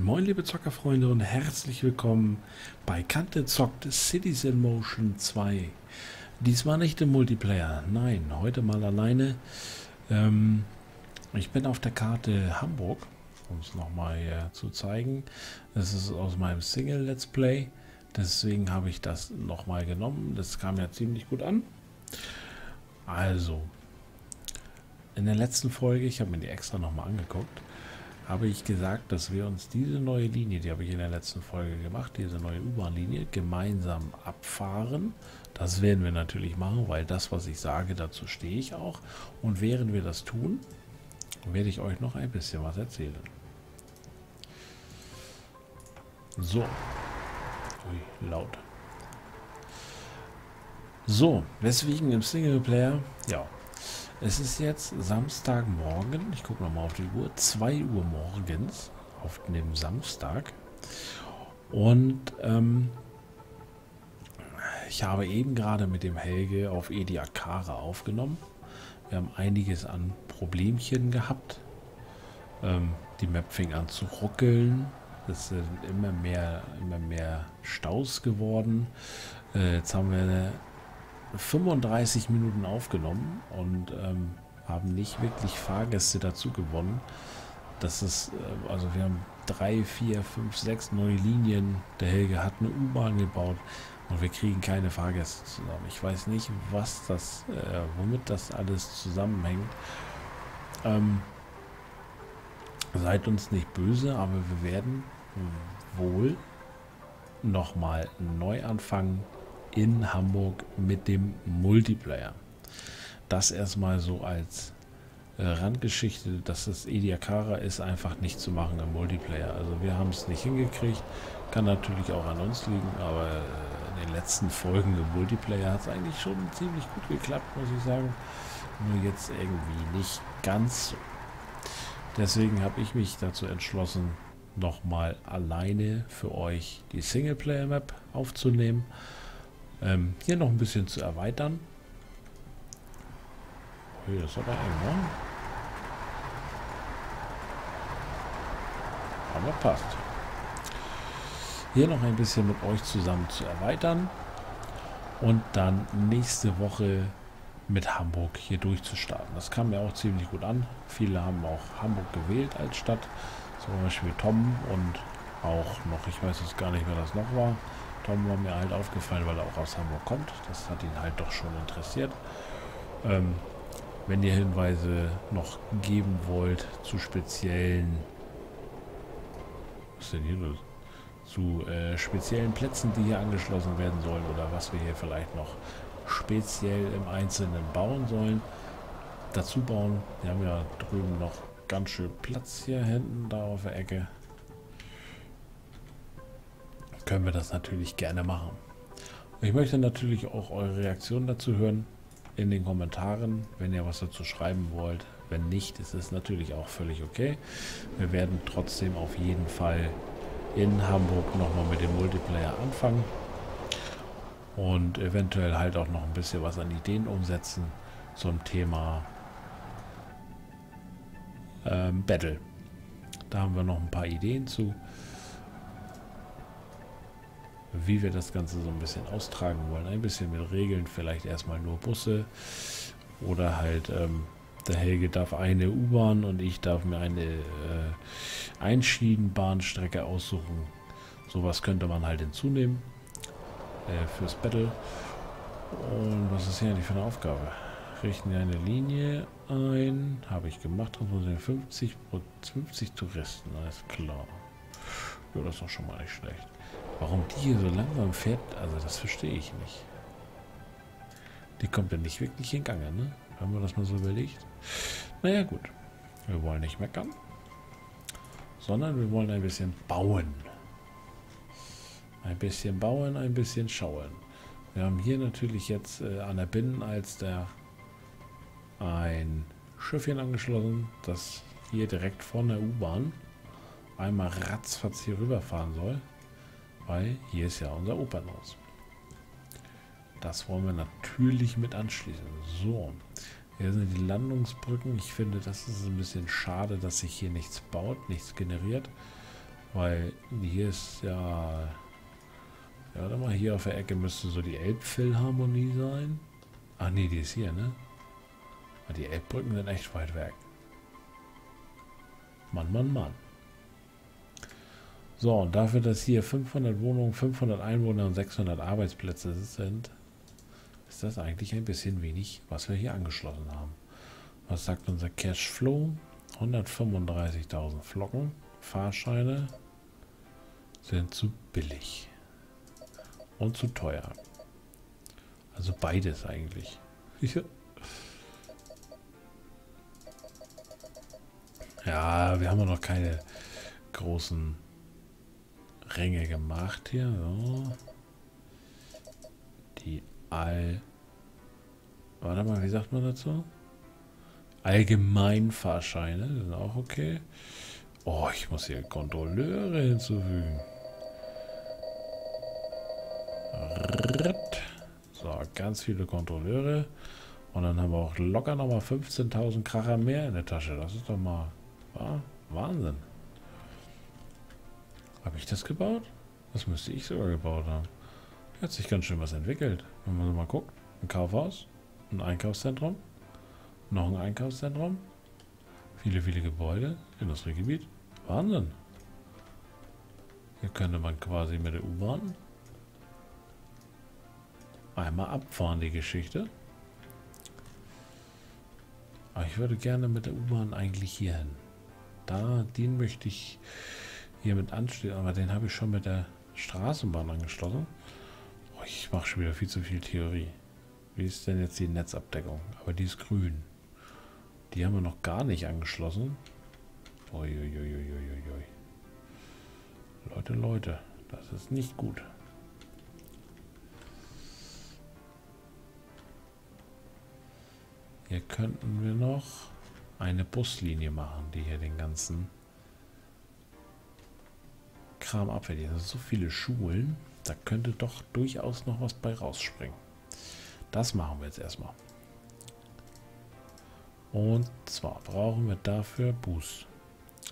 Moin Moin liebe Zockerfreunde und herzlich willkommen bei Kante Zockt Cities in Motion 2. Diesmal nicht im Multiplayer, nein, heute mal alleine. Ich bin auf der Karte Hamburg, um es nochmal zu zeigen. Das ist aus meinem Single Let's Play, deswegen habe ich das nochmal genommen. Das kam ja ziemlich gut an. Also, in der letzten Folge, ich habe mir die extra nochmal angeguckt, habe ich gesagt, dass wir uns diese neue Linie, die habe ich in der letzten Folge gemacht, diese neue U-Bahn-Linie gemeinsam abfahren. Das werden wir natürlich machen, weil das, was ich sage, dazu stehe ich auch. Und während wir das tun, werde ich euch noch ein bisschen was erzählen. So. Ui, laut. So, weswegen im Singleplayer, ja. Es ist jetzt Samstagmorgen, ich gucke nochmal auf die Uhr, 2 Uhr morgens auf dem Samstag, und ich habe eben gerade mit dem Helge auf Ediacara aufgenommen. Wir haben einiges an Problemchen gehabt, die Map fing an zu ruckeln, es sind immer mehr Staus geworden. Jetzt haben wir eine 35 Minuten aufgenommen und haben nicht wirklich Fahrgäste dazu gewonnen. Das ist, also wir haben 3, 4, 5, 6 neue Linien. Der Helge hat eine U-Bahn gebaut und wir kriegen keine Fahrgäste zusammen. Ich weiß nicht, was das, womit das alles zusammenhängt. Seid uns nicht böse, aber wir werden wohl nochmal neu anfangen in Hamburg mit dem Multiplayer. Das erstmal so als Randgeschichte, dass das Ediacara ist einfach nicht zu machen im Multiplayer. Also wir haben es nicht hingekriegt, kann natürlich auch an uns liegen, aber in den letzten Folgen im Multiplayer hat es eigentlich schon ziemlich gut geklappt, muss ich sagen. Nur jetzt irgendwie nicht ganz so. Deswegen habe ich mich dazu entschlossen, nochmal alleine für euch die Singleplayer-Map aufzunehmen. Hier noch ein bisschen zu erweitern. Hier ist aber eng, ne? Aber passt. Hier noch ein bisschen mit euch zusammen zu erweitern und dann nächste Woche mit Hamburg hier durchzustarten. Das kam mir auch ziemlich gut an. Viele haben auch Hamburg gewählt als Stadt. Zum Beispiel Tom und auch noch, ich weiß jetzt gar nicht, wer das noch war. War mir halt aufgefallen, weil er auch aus Hamburg kommt. Das hat ihn halt doch schon interessiert. Wenn ihr Hinweise noch geben wollt zu speziellen, was ist denn hier los? Zu speziellen Plätzen, die hier angeschlossen werden sollen, oder was wir hier vielleicht noch speziell im Einzelnen bauen sollen, dazu bauen. Wir haben ja drüben noch ganz schön Platz hier hinten, da auf der Ecke. Können wir das natürlich gerne machen. Ich möchte natürlich auch eure Reaktion dazu hören in den Kommentaren, wenn ihr was dazu schreiben wollt. Wenn nicht, ist es natürlich auch völlig okay. Wir werden trotzdem auf jeden Fall in Hamburg nochmal mit dem Multiplayer anfangen und eventuell halt auch noch ein bisschen was an Ideen umsetzen zum Thema Battle. Da haben wir noch ein paar Ideen zu, wie wir das Ganze so ein bisschen austragen wollen. Ein bisschen mit Regeln, vielleicht erstmal nur Busse oder halt der Helge darf eine U-Bahn und ich darf mir eine Einschienenbahnstrecke aussuchen. Sowas könnte man halt hinzunehmen fürs Battle. Und was ist hier eigentlich für eine Aufgabe? Richten wir eine Linie ein, habe ich gemacht, 50 Touristen, alles klar. Ja, das ist doch schon mal nicht schlecht. Warum die hier so langsam fährt, also das verstehe ich nicht. Die kommt ja nicht wirklich in Gang, ne? Haben wir das mal so überlegt? Naja, gut. Wir wollen nicht meckern, sondern wir wollen ein bisschen bauen. Ein bisschen bauen, ein bisschen schauen. Wir haben hier natürlich jetzt an der Binnenalster ein Schiffchen angeschlossen, das hier direkt von der U-Bahn einmal ratzfatz hier rüberfahren soll. Weil hier ist ja unser Opernhaus. Das wollen wir natürlich mit anschließen. So, hier sind die Landungsbrücken. Ich finde, das ist ein bisschen schade, dass sich hier nichts baut, nichts generiert. Weil hier ist ja... Ja, warte mal, hier auf der Ecke müsste so die Elbphilharmonie sein. Ach nee, die ist hier, ne? Die Elbbrücken sind echt weit weg. Mann, Mann, Mann. So, und dafür, dass hier 500 Wohnungen, 500 Einwohner und 600 Arbeitsplätze sind, ist das eigentlich ein bisschen wenig, was wir hier angeschlossen haben. Was sagt unser Cashflow? 135.000 Flocken. Fahrscheine sind zu billig und zu teuer. Also beides eigentlich. Ja, wir haben ja noch keine großen Ränge gemacht hier. So. Die Warte mal, wie sagt man dazu? Allgemeinfahrscheine sind auch okay. Oh, ich muss hier Kontrolleure hinzufügen. So, ganz viele Kontrolleure. Und dann haben wir auch locker nochmal 15.000 Kracher mehr in der Tasche. Das ist doch mal... Wahnsinn. Habe ich das gebaut? Das müsste ich sogar gebaut haben. Da hat sich ganz schön was entwickelt. Wenn man so mal guckt. Ein Kaufhaus, ein Einkaufszentrum, noch ein Einkaufszentrum, viele, viele Gebäude, Industriegebiet. Wahnsinn. Hier könnte man quasi mit der U-Bahn einmal abfahren, die Geschichte. Aber ich würde gerne mit der U-Bahn eigentlich hier hin. Da, den möchte ich hier mit anstehen, aber den habe ich schon mit der Straßenbahn angeschlossen. Oh, ich mache schon wieder viel zu viel Theorie. Wie ist denn jetzt die Netzabdeckung? Aber die ist grün. Die haben wir noch gar nicht angeschlossen. Uiuiuiuiui. Leute, Leute, das ist nicht gut. Hier könnten wir noch eine Buslinie machen, die hier den ganzen Kram abfällt. Hier sind so viele Schulen, da könnte doch durchaus noch was bei rausspringen. Das machen wir jetzt erstmal. Und zwar brauchen wir dafür Bus.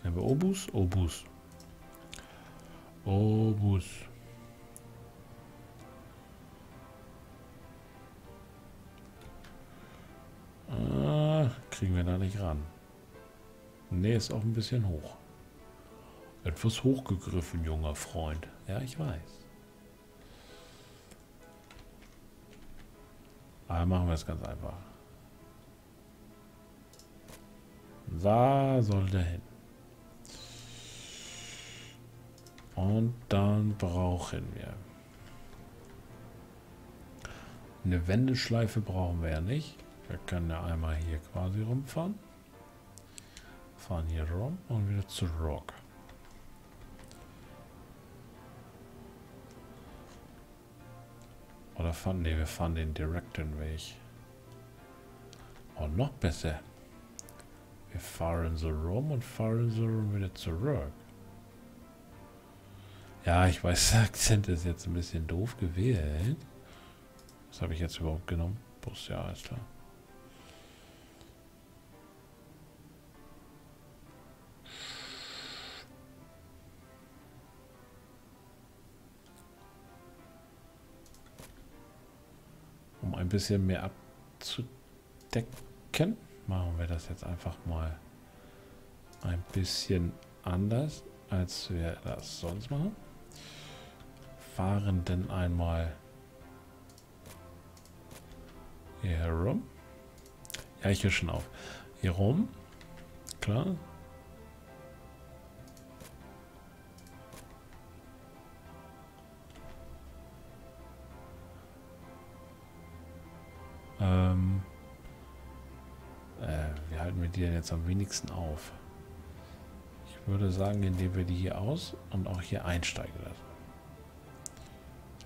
Nehmen wir Obus? Obus. Obus. Kriegen wir da nicht ran. Ne, ist auch ein bisschen hoch. Etwas hochgegriffen, junger Freund. Ja, ich weiß. Aber machen wir es ganz einfach. Da soll der hin. Und dann brauchen wir. Eine Wendeschleife brauchen wir ja nicht. Wir können ja einmal hier quasi rumfahren. Fahren hier rum und wieder zurück. Oder fahren? Ne, wir fahren den direkten Weg. Und noch besser. Wir fahren so rum und fahren so rum wieder zurück. Ja, ich weiß, der Akzent ist jetzt ein bisschen doof gewählt. Was habe ich jetzt überhaupt genommen? Bus, ja, ist klar. Um ein bisschen mehr abzudecken, machen wir das jetzt einfach mal ein bisschen anders, als wir das sonst machen. Fahren denn einmal hier herum. Ja, ich höre schon auf. Hier rum. Klar. Wie halten wir die denn jetzt am wenigsten auf? Ich würde sagen, indem wir die hier aus und auch hier einsteigen lassen.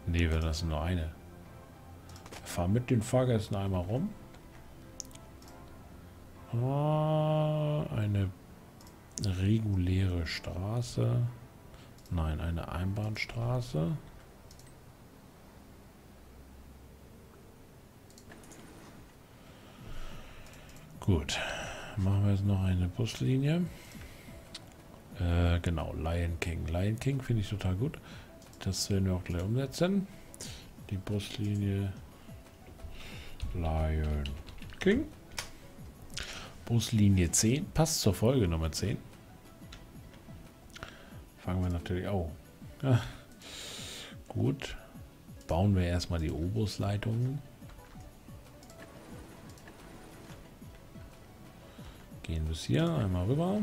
Ne, wir lassen nur eine. Wir fahren mit den Fahrgästen einmal rum. Ah, eine reguläre Straße. Nein, eine Einbahnstraße. Gut, machen wir jetzt noch eine Buslinie. Genau, Lion King. Lion King finde ich total gut. Das werden wir auch gleich umsetzen. Die Buslinie Lion King. Buslinie 10. Passt zur Folge Nummer 10. Fangen wir natürlich auch. Oh. Ja. Gut. Bauen wir erstmal die O-Bus-Leitungen. Gehen bis hier einmal rüber.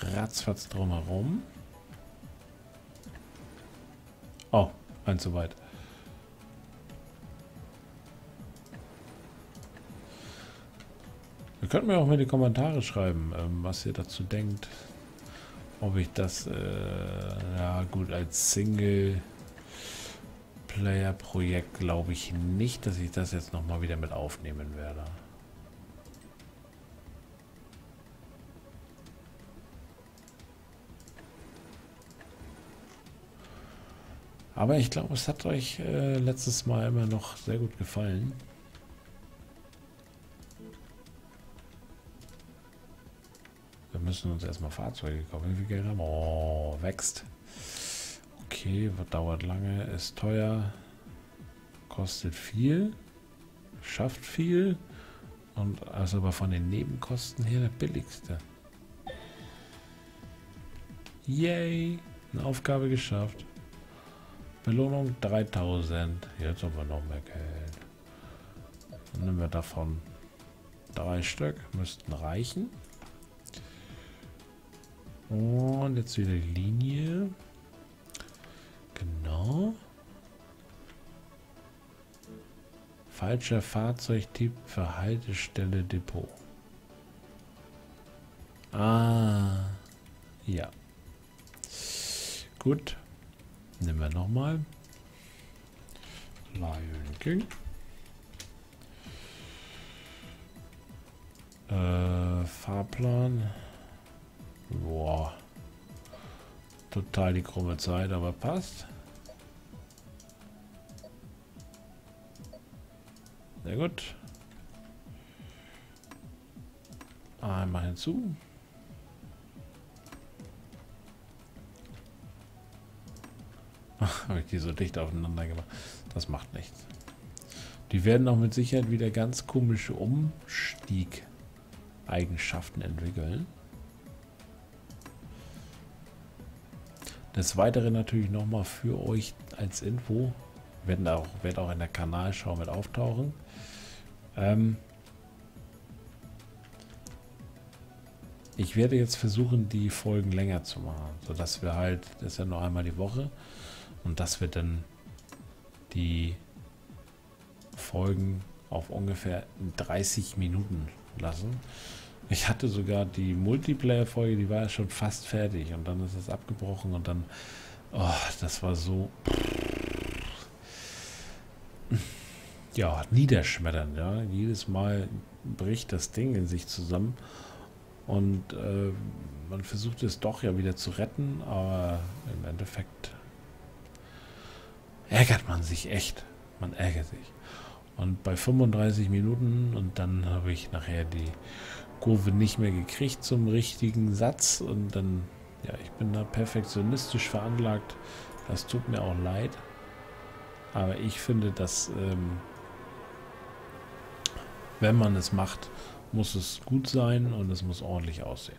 Ratzfatz drumherum. Oh, ein zu weit. Ihr könnt mir auch mal in die Kommentare schreiben, was ihr dazu denkt. Ob ich das, ja gut, als Single-Player-Projekt glaube ich nicht, dass ich das jetzt nochmal wieder mit aufnehmen werde. Aber ich glaube, es hat euch letztes Mal immer noch sehr gut gefallen. Wir müssen uns erstmal Fahrzeuge kaufen. Wie viel Geld haben wir? Oh, wächst. Okay, dauert lange, ist teuer, kostet viel, schafft viel. Und also aber von den Nebenkosten her der billigste. Yay, eine Aufgabe geschafft. Belohnung 3000. Jetzt haben wir noch mehr Geld. Dann nehmen wir davon 3 Stück. Müssten reichen. Und jetzt wieder die Linie. Genau. Falscher Fahrzeugtyp für Haltestelle Depot. Ah. Ja. Gut. Nehmen wir nochmal Lion King. Fahrplan. Boah. Total die krumme Zeit, aber passt. Sehr gut. Einmal hinzu. Habe ich die so dicht aufeinander gemacht. Das macht nichts. Die werden auch mit Sicherheit wieder ganz komische Umstieg-Eigenschaften entwickeln. Des Weiteren natürlich nochmal für euch als Info, wird auch in der Kanalschau mit auftauchen. Ich werde jetzt versuchen, die Folgen länger zu machen, sodass wir halt, das ist ja nur einmal die Woche, und dass wir dann die Folgen auf ungefähr 30 Minuten lassen. Ich hatte sogar die Multiplayer-Folge, die war ja schon fast fertig und dann ist es abgebrochen und dann, oh, das war so, ja, niederschmetternd, ja. Jedes Mal bricht das Ding in sich zusammen und man versucht es doch ja wieder zu retten, aber im Endeffekt ärgert man sich echt. Man ärgert sich. Und bei 35 Minuten und dann habe ich nachher die Kurve nicht mehr gekriegt zum richtigen Satz und dann, ja, ich bin da perfektionistisch veranlagt. Das tut mir auch leid. Aber ich finde, dass wenn man es macht, muss es gut sein und es muss ordentlich aussehen.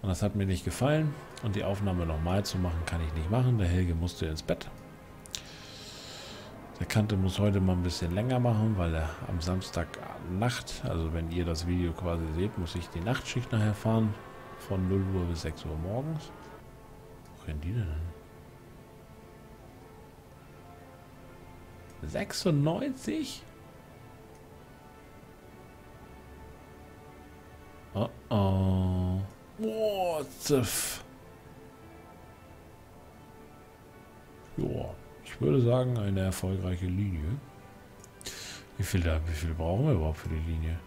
Und das hat mir nicht gefallen und die Aufnahme nochmal zu machen, kann ich nicht machen. Der Helge musste ins Bett. Der Kante muss heute mal ein bisschen länger machen, weil er am Samstag Nacht, also wenn ihr das Video quasi seht, muss ich die Nachtschicht nachher fahren. Von 0 Uhr bis 6 Uhr morgens. Wo rennen die denn? 96? Oh oh. What the f... Joa. Ich würde sagen, eine erfolgreiche Linie. Wie viel brauchen wir überhaupt für die Linie?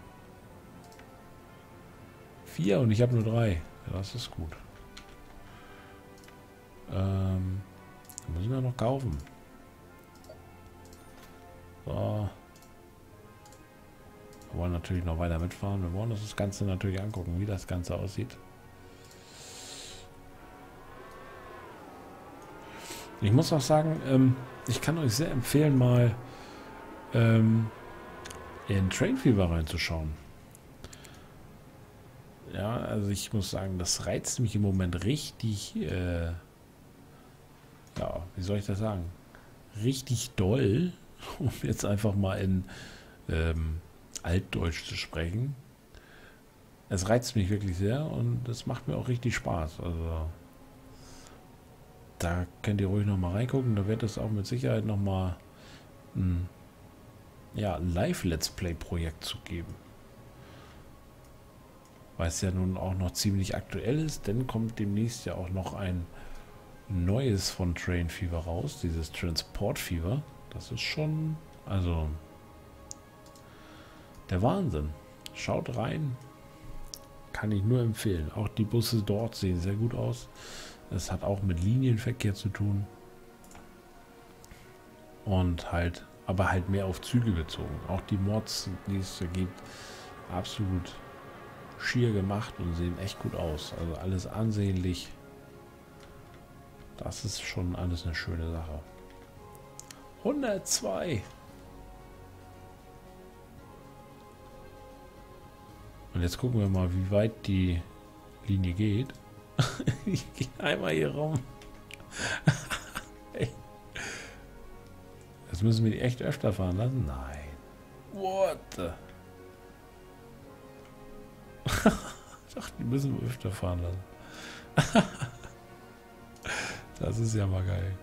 4 und ich habe nur 3. Ja, das ist gut. Müssen wir noch kaufen. So. Wir wollen natürlich noch weiter mitfahren. Wir wollen uns das Ganze natürlich angucken, wie das Ganze aussieht. Ich muss auch sagen, ich kann euch sehr empfehlen, mal in Train Fever reinzuschauen. Ja, also ich muss sagen, das reizt mich im Moment richtig, ja, wie soll ich das sagen? Richtig doll, um jetzt einfach mal in Altdeutsch zu sprechen. Es reizt mich wirklich sehr und es macht mir auch richtig Spaß. Also da könnt ihr ruhig nochmal reingucken, da wird es auch mit Sicherheit nochmal ein, ja, Live-Let's Play-Projekt zu geben. Weil es ja nun auch noch ziemlich aktuell ist, denn kommt demnächst ja auch noch ein neues von Train Fever raus, dieses Transport Fever. Das ist schon, also, der Wahnsinn. Schaut rein, kann ich nur empfehlen. Auch die Busse dort sehen sehr gut aus. Es hat auch mit Linienverkehr zu tun und halt, aber halt mehr auf Züge bezogen. Auch die Mods, die es da gibt, absolut schier gemacht und sehen echt gut aus. Also alles ansehnlich. Das ist schon alles eine schöne Sache. 102! Und jetzt gucken wir mal, wie weit die Linie geht. Ich gehe einmal hier rum. Jetzt müssen wir die echt öfter fahren lassen. Nein. What the? Ich dachte, die müssen wir öfter fahren lassen. Das ist ja mal geil.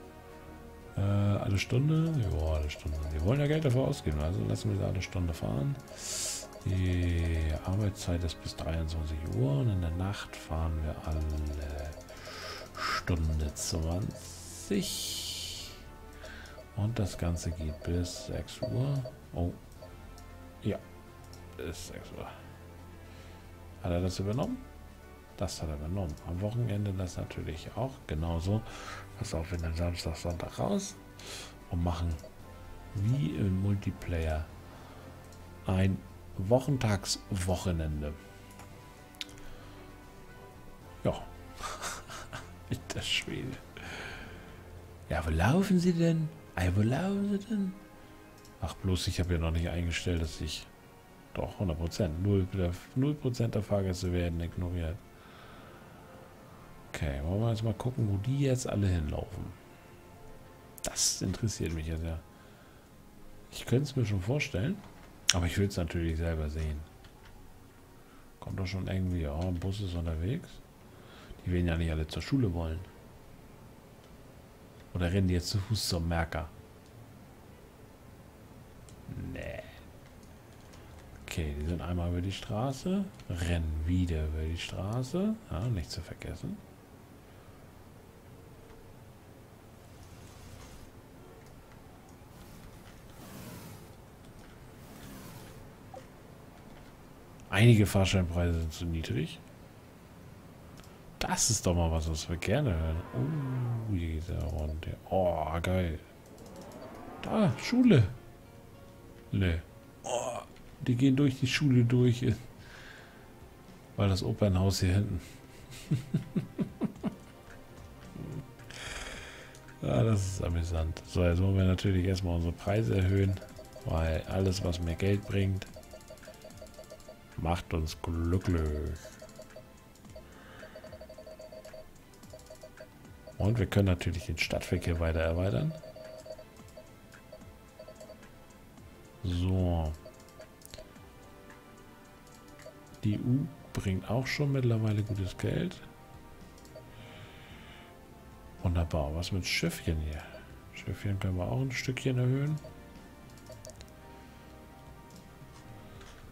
Alle Stunde? Ja, alle Stunde. Die wollen ja Geld dafür ausgeben, also lassen wir sie alle Stunde fahren. Die Arbeitszeit ist bis 23 Uhr und in der Nacht fahren wir alle Stunde 20. Und das Ganze geht bis 6 Uhr. Oh. Ja, bis 6 Uhr. Hat er das übernommen? Das hat er übernommen. Am Wochenende das natürlich auch genauso. Pass auf, wir nehmen Samstag, Sonntag raus und machen wie im Multiplayer ein Wochentagswochenende. Ja. Das Schwede. Ja, wo laufen sie denn? Wo laufen sie denn? Ach bloß, ich habe ja noch nicht eingestellt, dass ich... Doch, 100%. 0% der Fahrgäste werden ignoriert. Okay, wollen wir jetzt mal gucken, wo die jetzt alle hinlaufen. Das interessiert mich jetzt ja. Ich könnte es mir schon vorstellen, aber ich will es natürlich selber sehen. Kommt doch schon irgendwie, oh, ein Bus ist unterwegs. Die werden ja nicht alle zur Schule wollen. Oder rennen die jetzt zu Fuß zum Merker? Nee. Okay, die sind einmal über die Straße, rennen wieder über die Straße, ja, nicht zu vergessen. Einige Fahrscheinpreise sind zu niedrig. Das ist doch mal was wir gerne hören. Oh, hier geht's ja rund. Oh, geil. Da, Schule. Ne. Oh. Die gehen durch die Schule durch, weil das Opernhaus hier hinten. Ja, das ist amüsant. So, jetzt wollen wir natürlich erstmal unsere Preise erhöhen, weil alles, was mehr Geld bringt, macht uns glücklich. Und wir können natürlich den Stadtverkehr weiter erweitern. So. Die EU bringt auch schon mittlerweile gutes Geld. Wunderbar. Was mit Schiffchen hier? Schiffchen können wir auch ein Stückchen erhöhen.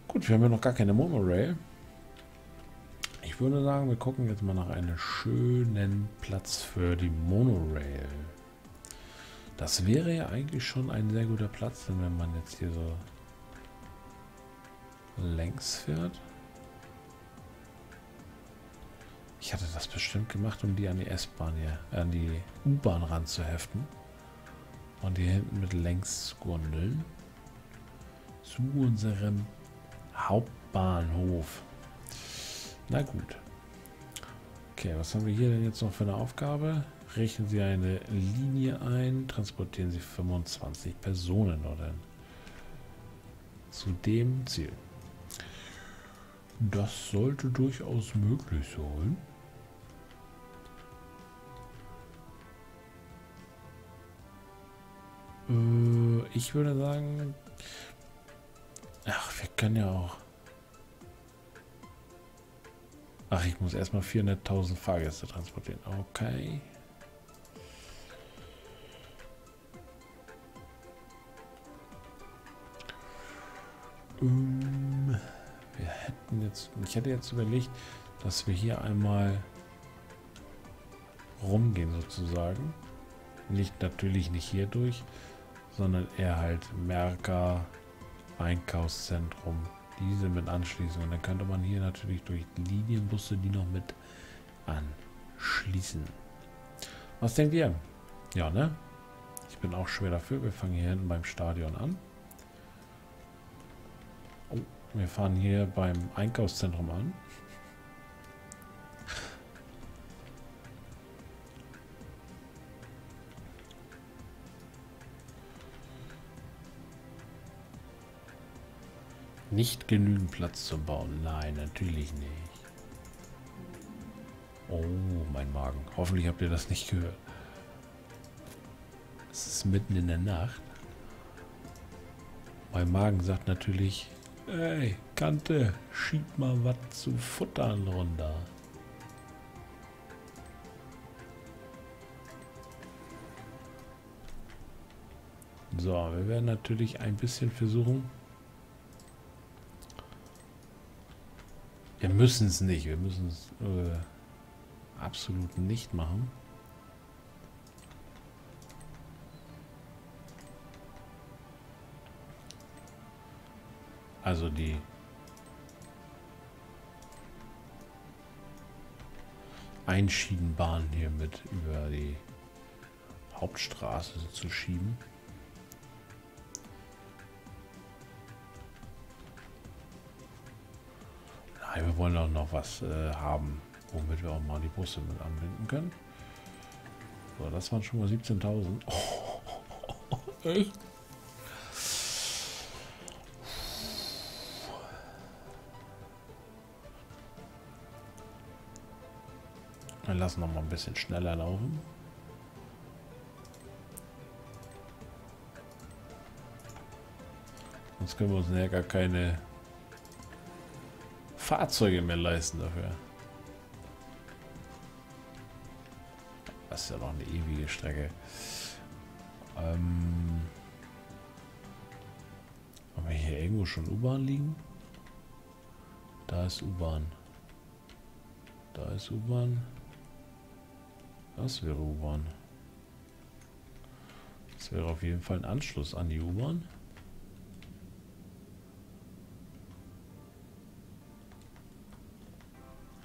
Gut, wir haben ja noch gar keine Monorail. Ich würde sagen, wir gucken jetzt mal nach einem schönen Platz für die Monorail. Das wäre ja eigentlich schon ein sehr guter Platz, denn wenn man jetzt hier so längs fährt. Ich hatte das bestimmt gemacht, um die an die S-Bahn hier, an die U-Bahn ranzuheften. Und hier hinten mit längs zu gondeln. Zu unserem Hauptbahnhof. Na gut. Okay, was haben wir hier denn jetzt noch für eine Aufgabe? Rechnen Sie eine Linie ein, transportieren Sie 25 Personen oder zu dem Ziel. Das sollte durchaus möglich sein. Ich würde sagen, ach, wir können ja auch. Ach, ich muss erstmal 400.000 Fahrgäste transportieren. Okay. Wir hätten jetzt, ich hätte jetzt überlegt, dass wir hier einmal rumgehen sozusagen. Nicht natürlich nicht hier durch, sondern eher halt Merker, Einkaufszentrum, diese mit anschließen. Und dann könnte man hier natürlich durch Linienbusse die noch mit anschließen. Was denkt ihr? Ja, ne? Ich bin auch schwer dafür. Wir fangen hier hinten beim Stadion an. Wir fahren hier beim Einkaufszentrum an. Nicht genügend Platz zum Bauen. Nein, natürlich nicht. Oh, mein Magen. Hoffentlich habt ihr das nicht gehört. Es ist mitten in der Nacht. Mein Magen sagt natürlich... Ey, Kante, schieb mal was zu futtern runter. So, wir werden natürlich ein bisschen versuchen. Wir müssen es nicht, wir müssen es absolut nicht machen. Also die Einschienenbahn hier mit über die Hauptstraße zu schieben. Nein, wir wollen doch noch was haben, womit wir auch mal die Busse mit anbinden können. So, das waren schon mal 17.000. Oh, echt? Wir lassen noch mal ein bisschen schneller laufen. Sonst können wir uns ja gar keine Fahrzeuge mehr leisten dafür. Das ist ja noch eine ewige Strecke. Haben wir hier irgendwo schon U-Bahn liegen? Da ist U-Bahn. Da ist U-Bahn. Das wäre U-Bahn. Das wäre auf jeden Fall ein Anschluss an die U-Bahn.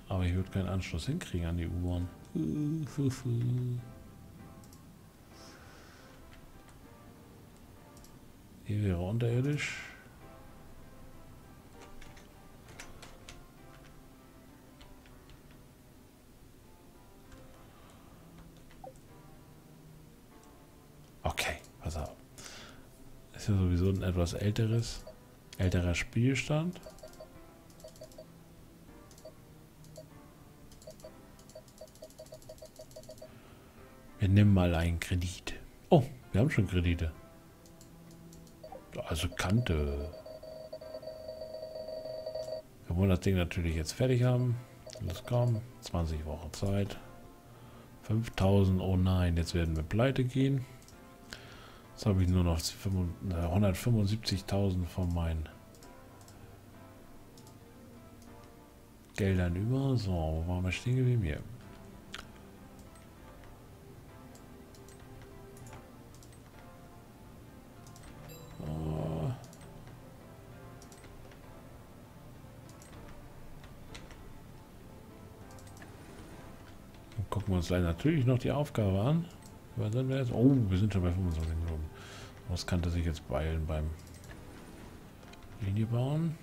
Aber ich würde keinen Anschluss hinkriegen an die U-Bahn. Hier wäre unterirdisch. Ja, sowieso ein etwas älterer Spielstand. Wir nehmen mal einen Kredit. Oh, wir haben schon Kredite. Also Kante. Wir wollen das Ding natürlich jetzt fertig haben. Los komm, 20 Wochen Zeit. 5.000, oh nein, jetzt werden wir pleite gehen. Jetzt habe ich nur noch 175.000 von meinen Geldern über. So, wo waren wir stehen geblieben? Hier. So. Dann gucken wir uns gleich natürlich noch die Aufgabe an. Was sind wir jetzt? Oh, wir sind schon bei 25 Minuten. Was kann das sich jetzt beilen beim Linie bauen?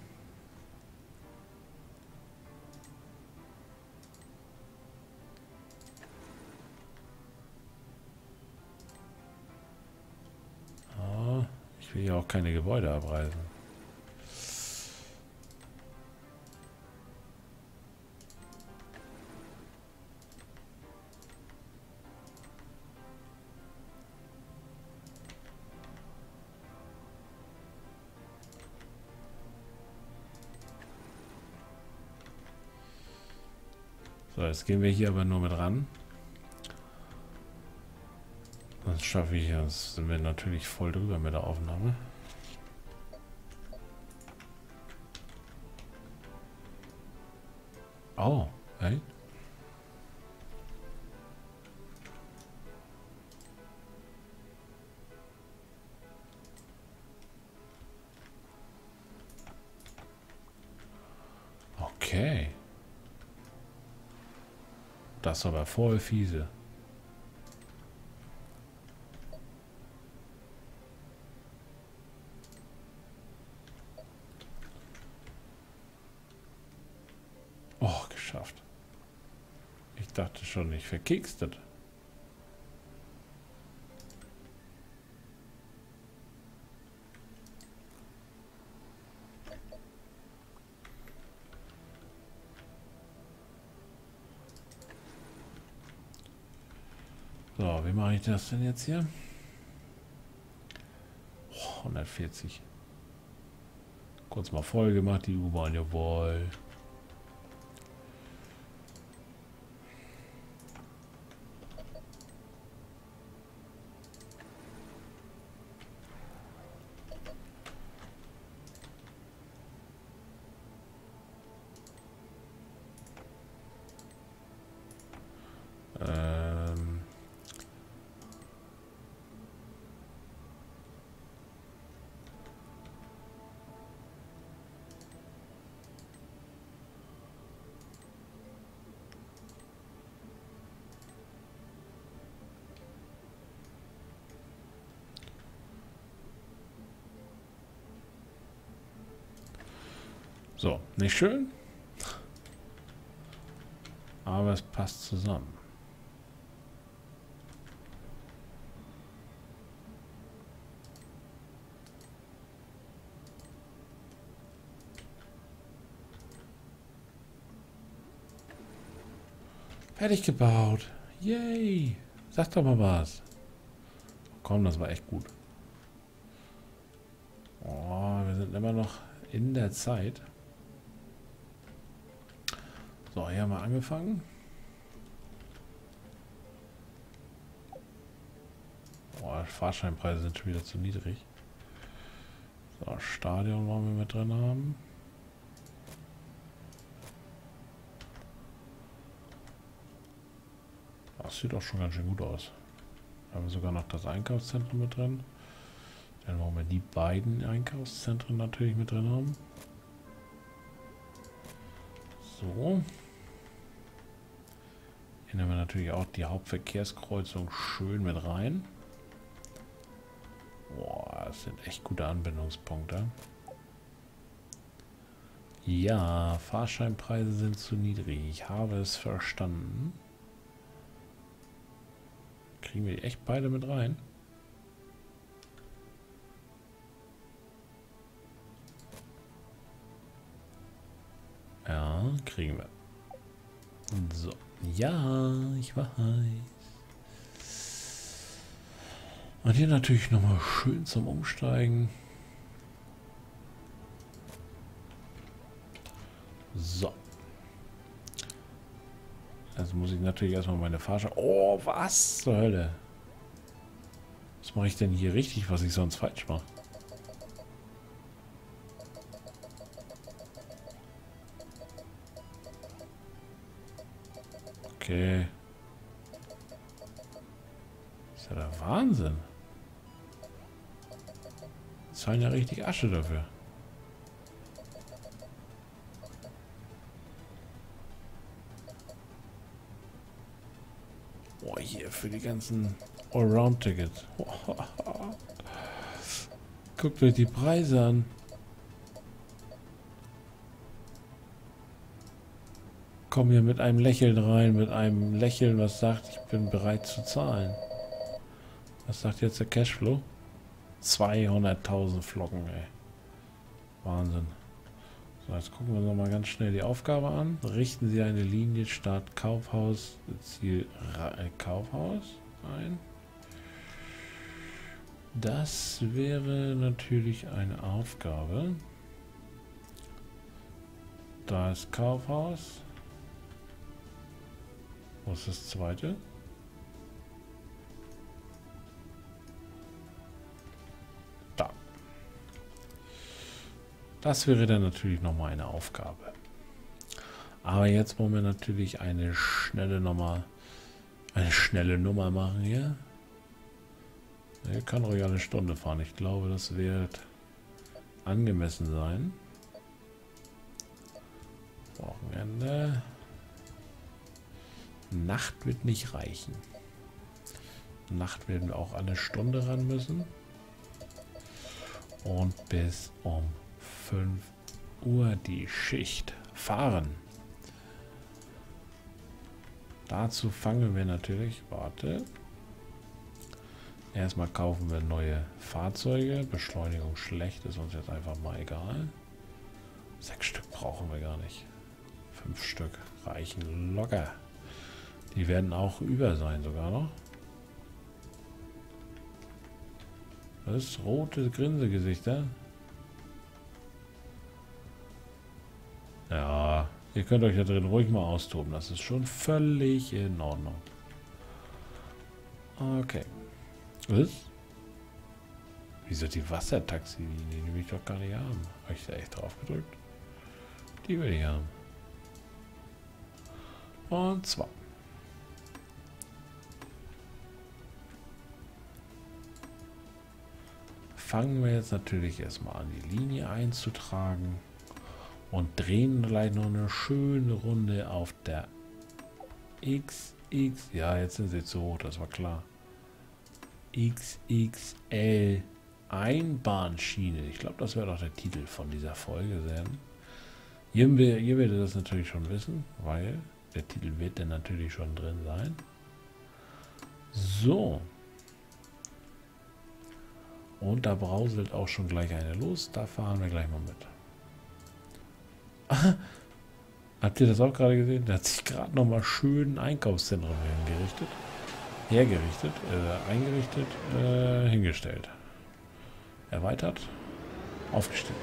Ich will ja auch keine Gebäude abreißen. So, jetzt gehen wir hier aber nur mit ran. Sonst schaffe ich es. Sind wir natürlich voll drüber mit der Aufnahme. Oh, hey. Okay. Das ist aber voll fiese. Oh, geschafft. Ich dachte schon, ich verkickst das. So, wie mache ich das denn jetzt hier? Oh, 140. Kurz mal voll gemacht, die U-Bahn, jawohl. So, nicht schön, aber es passt zusammen. Fertig gebaut. Yay. Sag doch mal was. Komm, das war echt gut. Oh, wir sind immer noch in der Zeit. So, hier haben wir angefangen. Boah, Fahrscheinpreise sind schon wieder zu niedrig. So, Stadion wollen wir mit drin haben. Das sieht auch schon ganz schön gut aus. Da haben wir sogar noch das Einkaufszentrum mit drin. Dann wollen wir die beiden Einkaufszentren natürlich mit drin haben. So. Hier nehmen wir natürlich auch die Hauptverkehrskreuzung schön mit rein. Boah, das sind echt gute Anbindungspunkte. Ja, Fahrscheinpreise sind zu niedrig. Ich habe es verstanden. Kriegen wir die echt beide mit rein? Ja, kriegen wir. So. Ja, ich weiß. Und hier natürlich nochmal schön zum Umsteigen. So. Also muss ich natürlich erstmal meine Fahrscheine... Oh, was zur Hölle? Was mache ich denn hier richtig, was ich sonst falsch mache? Okay. Ist ja der Wahnsinn. Die zahlen ja richtig Asche dafür. Boah, hier für die ganzen Allround-Tickets. Guckt euch die Preise an. Komm hier mit einem Lächeln rein, mit einem Lächeln, was sagt, ich bin bereit zu zahlen. Was sagt jetzt der Cashflow? 200.000 Flocken, ey. Wahnsinn. So, jetzt gucken wir uns nochmal ganz schnell die Aufgabe an. Richten Sie eine Linie Start Kaufhaus, Ziel Kaufhaus ein. Das wäre natürlich eine Aufgabe. Da ist Kaufhaus. Wo ist das zweite? Da. Das wäre dann natürlich nochmal eine Aufgabe. Aber jetzt wollen wir natürlich eine schnelle Nummer machen hier. Er kann ruhig eine Stunde fahren. Ich glaube, das wird angemessen sein. Wochenende. Nacht wird nicht reichen. Nacht werden wir auch eine Stunde ran müssen. Und bis um 5 Uhr die Schicht fahren. Dazu fangen wir natürlich, warte. Erstmal kaufen wir neue Fahrzeuge. Beschleunigung schlecht, ist uns jetzt einfach mal egal. 6 Stück brauchen wir gar nicht. 5 Stück reichen locker. Die werden auch über sein sogar noch. Das ist rote Grinsegesichter. Ja, ihr könnt euch da drin ruhig mal austoben. Das ist schon völlig in Ordnung. Okay. Was? Wieso die Wassertaxi-Linie? Die will ich doch gar nicht haben. Habe ich da echt drauf gedrückt? Die will ich haben. Und zwar. Fangen wir jetzt natürlich erstmal an, die Linie einzutragen. Und drehen gleich noch eine schöne Runde auf der XX. Ja, jetzt sind sie zu hoch, das war klar. XXL Einbahnschiene. Ich glaube, das wäre doch der Titel von dieser Folge sein. Ihr werdet das natürlich schon wissen, weil der Titel wird dann natürlich schon drin sein. So. Und da brauselt auch schon gleich eine los. Da fahren wir gleich mal mit. Habt ihr das auch gerade gesehen? Da hat sich gerade nochmal schön ein Einkaufszentrum hingerichtet. Eingerichtet, hingestellt. Erweitert, aufgestellt.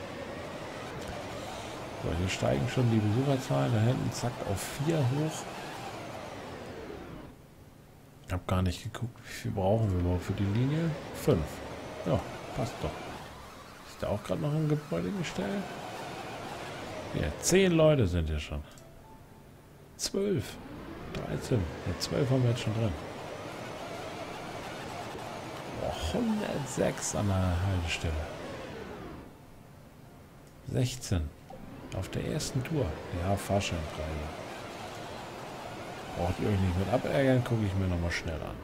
So, hier steigen schon die Besucherzahlen. Da hinten zack auf 4 hoch. Ich habe gar nicht geguckt, wie viel brauchen wir überhaupt für die Linie. 5. Ja, passt doch. Ist da auch gerade noch ein Gebäude gestellt? Ja, 10 Leute sind hier schon. 12. 13. Ja, 12 haben wir jetzt schon drin. 106 an der Haltestelle. 16. Auf der ersten Tour. Ja, Fahrscheinpreise. Braucht ihr euch nicht mit abärgern, gucke ich mir nochmal schnell an.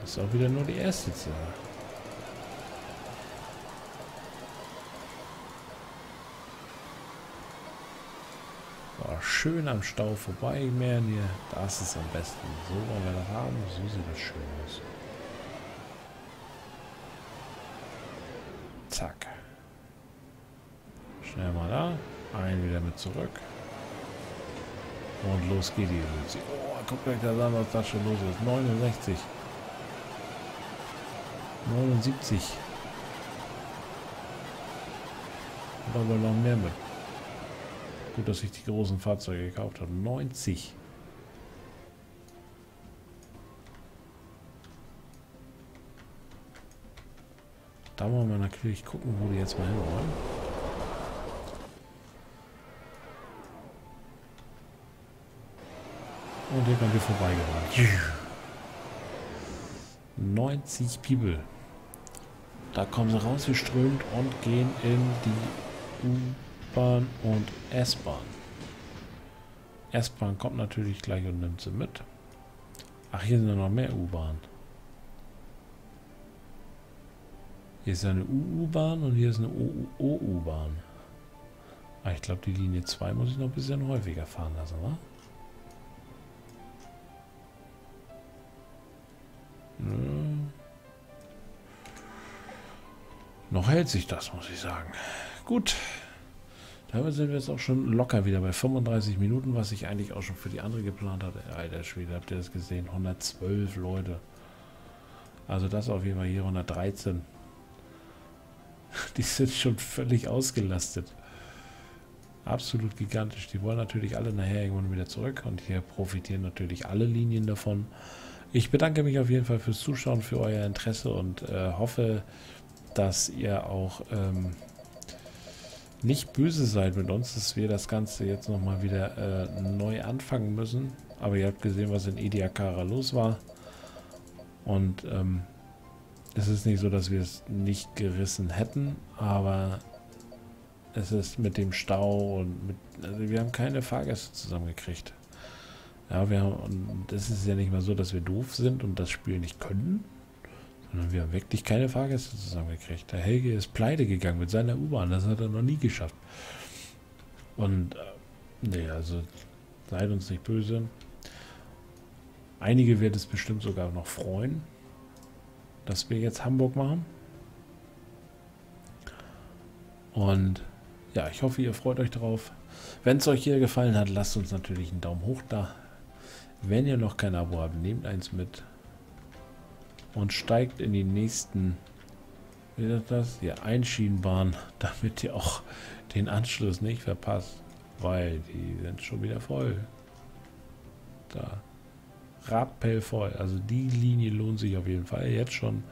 Das ist auch wieder nur die erste Zahl. War schön am Stau vorbei, mehr hier. Das ist am besten. So wollen wir das haben. So sieht das schön aus. Zack. Schnell mal da. Ein wieder mit zurück. Und los geht die. Oh, guckt euch das an, was da schon los ist. 69. 79. Da wollen wir noch mehr mit. Gut, dass ich die großen Fahrzeuge gekauft habe. 90. Da wollen wir natürlich gucken, wo die jetzt mal hin wollen. Und hier kommt hier vorbeigerannt. 90 People. Da kommen sie rausgeströmt und gehen in die U-Bahn und S-Bahn. S-Bahn kommt natürlich gleich und nimmt sie mit. Ach, hier sind ja noch mehr U-Bahn. Hier ist eine U-U-Bahn und hier ist eine O-U-U-Bahn. Ah, ich glaube, die Linie 2 muss ich noch ein bisschen häufiger fahren lassen, oder? Noch hält sich das, muss ich sagen. Gut. Damit sind wir jetzt auch schon locker wieder bei 35 Minuten, was ich eigentlich auch schon für die andere geplant hatte. Alter Schwede, habt ihr das gesehen? 112 Leute. Also das auf jeden Fall hier 113. Die sind schon völlig ausgelastet. Absolut gigantisch. Die wollen natürlich alle nachher irgendwann wieder zurück und hier profitieren natürlich alle Linien davon. Ich bedanke mich auf jeden Fall fürs Zuschauen, für euer Interesse und hoffe, dass ihr auch nicht böse seid mit uns, dass wir das Ganze jetzt nochmal wieder neu anfangen müssen. Aber ihr habt gesehen, was in Ediacara los war. Und es ist nicht so, dass wir es nicht gerissen hätten, aber es ist mit dem Stau und mit, also wir haben keine Fahrgäste zusammengekriegt. Ja, wir haben, und es ist ja nicht mal so, dass wir doof sind und das Spiel nicht können, sondern wir haben wirklich keine Fahrgäste zusammengekriegt. Der Helge ist pleite gegangen mit seiner U-Bahn, das hat er noch nie geschafft. Und nee, also seid uns nicht böse. Einige werden es bestimmt sogar noch freuen, dass wir jetzt Hamburg machen. Und ja, ich hoffe, ihr freut euch drauf. Wenn es euch hier gefallen hat, lasst uns natürlich einen Daumen hoch da. Wenn ihr noch kein Abo habt, nehmt eins mit und steigt in die nächsten, wie sagt das? Ja, Einschienenbahn, damit ihr auch den Anschluss nicht verpasst, weil die sind schon wieder voll. Da. Rappellvoll. Also die Linie lohnt sich auf jeden Fall jetzt schon.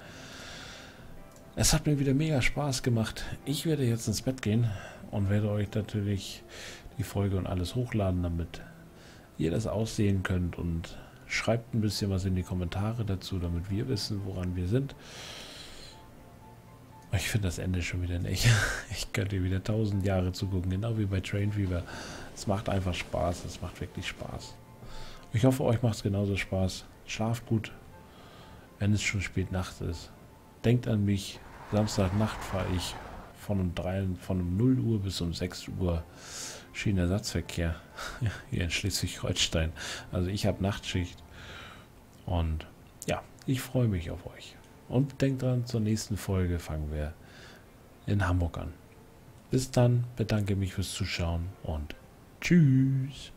Es hat mir wieder mega Spaß gemacht. Ich werde jetzt ins Bett gehen und werde euch natürlich die Folge und alles hochladen, damit ihr das aussehen könnt, und schreibt ein bisschen was in die Kommentare dazu, damit wir wissen, woran wir sind. Ich finde das Ende schon wieder nicht. Ich könnte wieder 1000 Jahre zugucken, genau wie bei Train Fever. Es macht einfach Spaß, es macht wirklich Spaß. Ich hoffe, euch macht es genauso Spaß. Schlaft gut, wenn es schon spät nachts ist. Denkt an mich. Samstagnacht fahre ich von um 0 Uhr bis um 6 Uhr Schienenersatzverkehr hier in Schleswig-Holstein. Also ich habe Nachtschicht und ja, ich freue mich auf euch. Und denkt dran, zur nächsten Folge fangen wir in Hamburg an. Bis dann, bedanke mich fürs Zuschauen und tschüss.